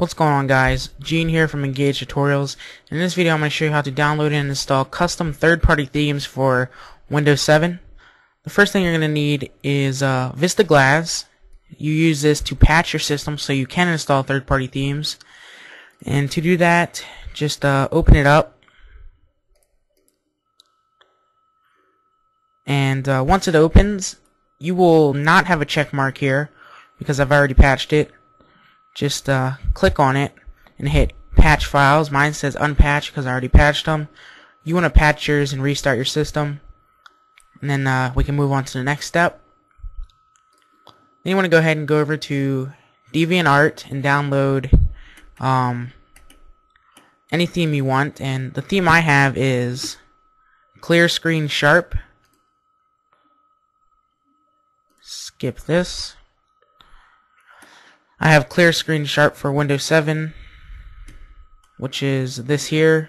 What's going on, guys? Gene here from Engage Tutorials. In this video I'm going to show you how to download and install custom third-party themes for Windows 7. The first thing you're going to need is Vista Glass. You use this to patch your system so you can install third-party themes. And to do that, just open it up. And once it opens, you will not have a check mark here because I've already patched it. Just click on it and hit patch files. Mine says unpatch because I already patched them. You want to patch yours and restart your system, and then we can move on to the next step. Then you want to go ahead and go over to DeviantArt and download any theme you want, and the theme I have is Clear Screen Sharp. Skip this. I have Clear Screen Sharp for Windows 7, which is this here.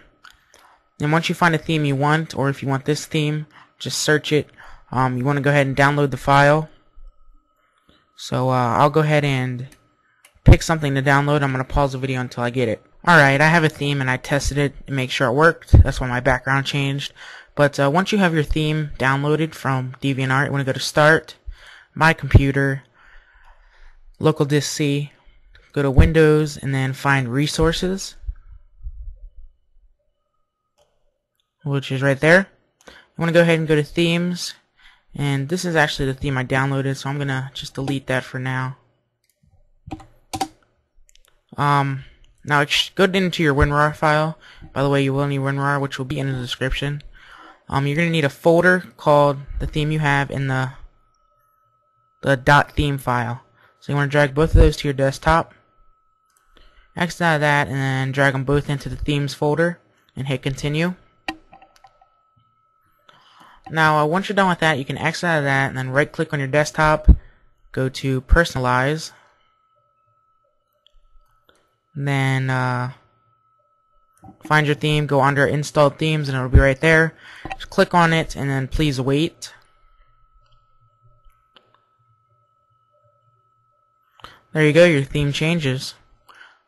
And once you find a theme you want, or if you want this theme, just search it. You want to go ahead and download the file. So I'll go ahead and pick something to download. I'm going to pause the video until I get it. Alright, I have a theme and I tested it and make sure it worked. That's why my background changed. But once you have your theme downloaded from DeviantArt, you want to go to Start, My Computer, Local Disk C, go to Windows, and then find Resources, which is right there. You want to go ahead and go to Themes, and this is actually the theme I downloaded, so I'm gonna just delete that for now. Now go into your WinRAR file. By the way, you will need WinRAR, which will be in the description. You're gonna need a folder called the theme you have in the .theme file. So you want to drag both of those to your desktop, exit out of that, and then drag them both into the themes folder and hit continue. Now once you're done with that, you can exit out of that and then right click on your desktop, go to personalize, and then find your theme, go under installed themes, and it'll be right there. Just click on it and then please wait. There you go, your theme changes.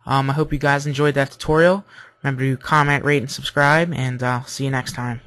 I hope you guys enjoyed that tutorial. Remember to comment, rate, and subscribe, and I'll see you next time.